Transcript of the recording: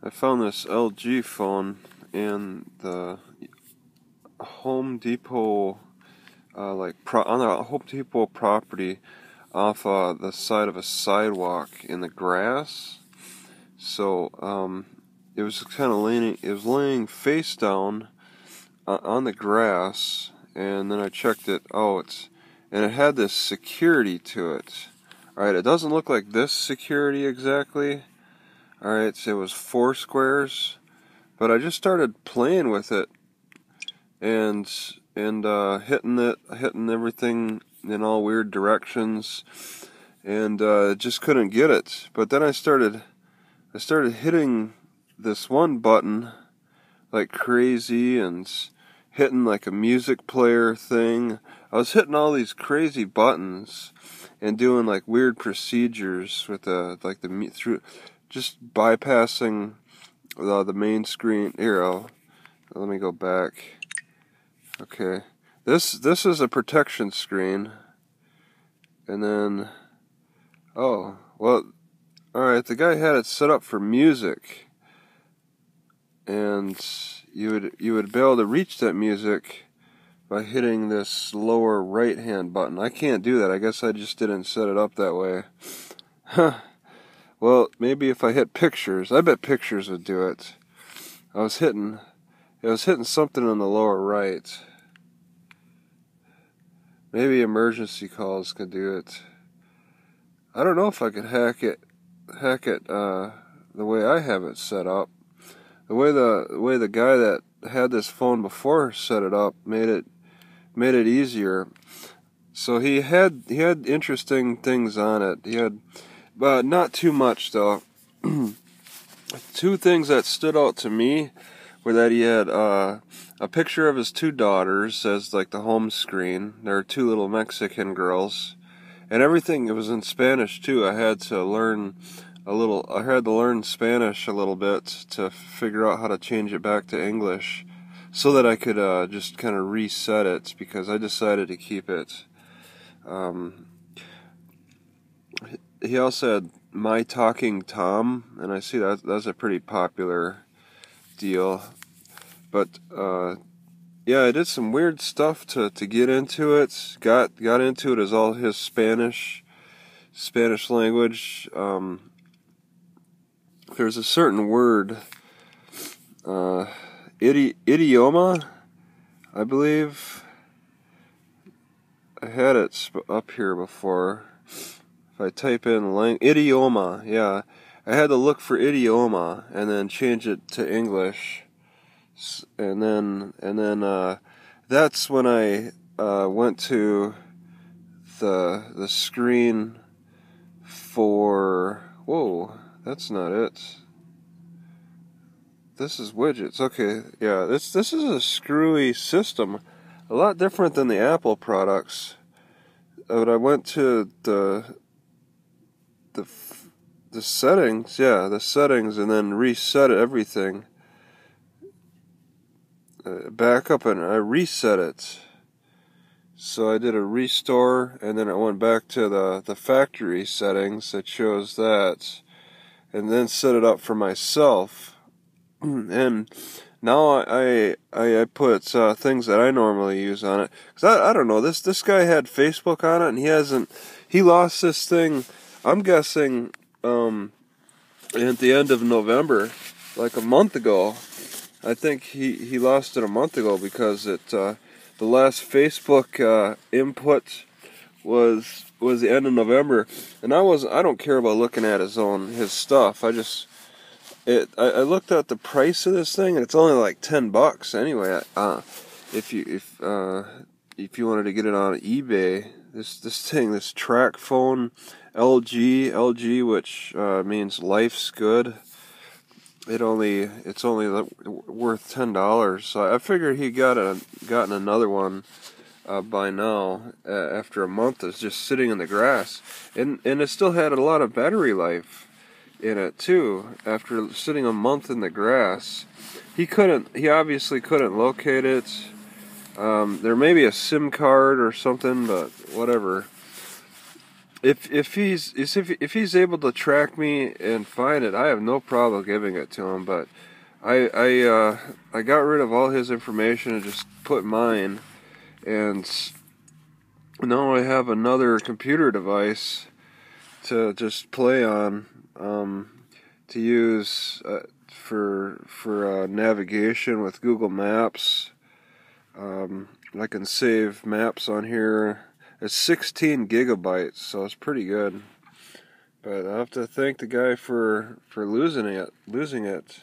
I found this LG phone in the Home Depot, on a Home Depot property off the side of a sidewalk in the grass. So it was kind of laying face down on the grass, and then I checked it out, and it had this security to it. All right, it doesn't look like this security exactly. All right, so it was 4 squares, but I just started playing with it and hitting everything in all weird directions, and just couldn't get it. But then I started hitting this one button like crazy, and hitting like a music player thing. I was hitting all these crazy buttons and doing like weird procedures with just bypassing the main screen. Here, let me go back. Okay, this is a protection screen, and then alright, the guy had it set up for music, and you would be able to reach that music by hitting this lower right hand button. I can't do that. I guess I just didn't set it up that way. Huh. Well, maybe if I hit pictures. I bet pictures would do it. It was hitting something on the lower right. Maybe emergency calls could do it. I don't know if I could hack it the way I have it set up. The way the guy that had this phone before set it up made it easier. So he had interesting things on it. He had, but not too much though. Two things that stood out to me were that he had a picture of his 2 daughters as like the home screen. They're 2 little Mexican girls, and everything, it was in Spanish too. I had to learn Spanish a little bit to figure out how to change it back to English, so that I could just kind of reset it, because I decided to keep it. He also had My Talking Tom, and I see that's a pretty popular deal. But yeah, I did some weird stuff to get into it. Got into it as all his Spanish language. There's a certain word, idioma, I believe. I had it up here before. If I type in idioma, yeah, I had to look for idioma and then change it to English, and then that's when I went to the screen for. Whoa. That's not it. This is widgets. Okay, yeah, this is a screwy system. A lot different than the Apple products. But I went to the settings, and then reset everything. Back up, and I reset it. So I did a restore, and then I went back to the factory settings. I chose that, and then set it up for myself. And now I put things that I normally use on it, because I don't know, this guy had Facebook on it, and he lost this thing, I'm guessing, at the end of November, like a month ago. I think he lost it a month ago, because it the last Facebook input was the end of November, and I don't care about looking at his stuff. I looked at the price of this thing, and it's only like $10 anyway. If you wanted to get it on eBay, this TracFone LG, which means life's good, it's only worth $10. So I figure he gotten another one by now, after a month is just sitting in the grass, and it still had a lot of battery life in it too. After sitting a month in the grass, he obviously couldn't locate it. There may be a SIM card or something, but whatever. If he's able to track me and find it, I have no problem giving it to him. But I got rid of all his information and just put mine, and now I have another computer device to just play on, to use for navigation with Google Maps. I can save maps on here. It's 16 gigabytes, so it's pretty good. But I have to thank the guy for losing it.